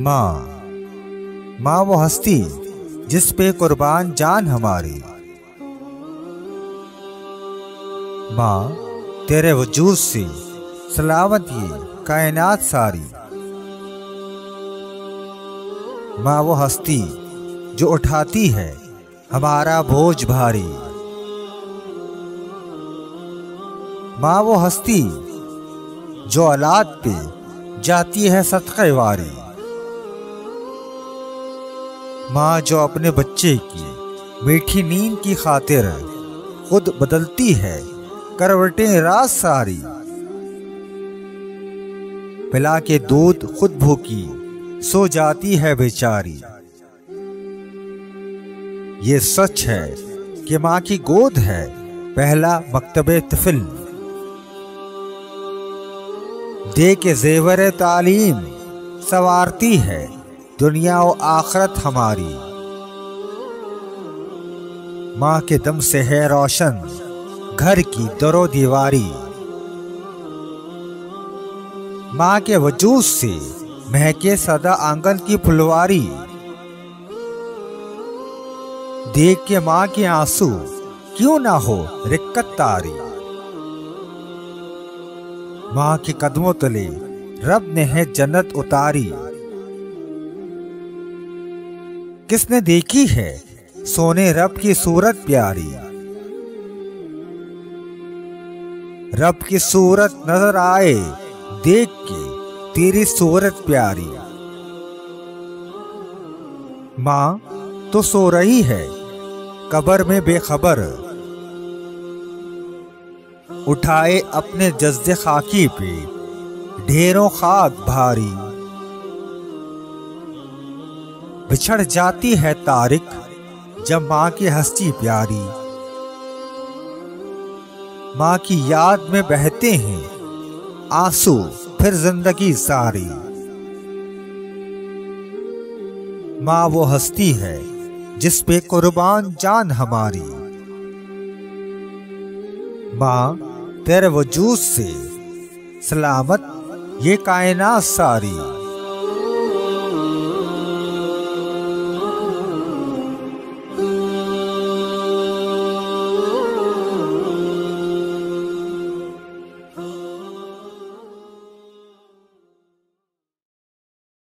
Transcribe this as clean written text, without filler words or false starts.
माँ, माँ वो हस्ती जिस पे कुर्बान जान हमारी। माँ तेरे वजूद से सलामत ये कायनात सारी। माँ वो हस्ती जो उठाती है हमारा बोझ भारी। माँ वो हस्ती जो औलाद पे जाती है सदक़े वारी। माँ जो अपने बच्चे की मीठी नींद की खातिर खुद बदलती है करवटें रात सारी। पिला के दूध खुद भूखी सो जाती है बेचारी। ये सच है कि माँ की गोद है पहला मकतबे तिफिल। दे के जेवर तालीम सवारती है दुनिया व आखरत हमारी। माँ के दम से है रोशन घर की दरो दीवारी। माँ के वजूद से महके सदा आंगन की फुलवारी। देख के माँ के आंसू क्यों ना हो रिक्कत तारी। माँ के कदमों तले रब ने है जन्नत उतारी। किसने देखी है सोने रब की सूरत प्यारी। रब की सूरत नजर आए देख के तेरी सूरत प्यारी। माँ तो सो रही है कबर में बेखबर। उठाए अपने जज्ज़े खाकी पे ढेरों खाक भारी। बिछड़ जाती है तारिक जब माँ की हस्ती प्यारी। माँ की याद में बहते हैं आंसू फिर जिंदगी सारी। माँ वो हस्ती है जिस पे कुर्बान जान हमारी। माँ तेरे वजूद से सलामत ये कायनात सारी।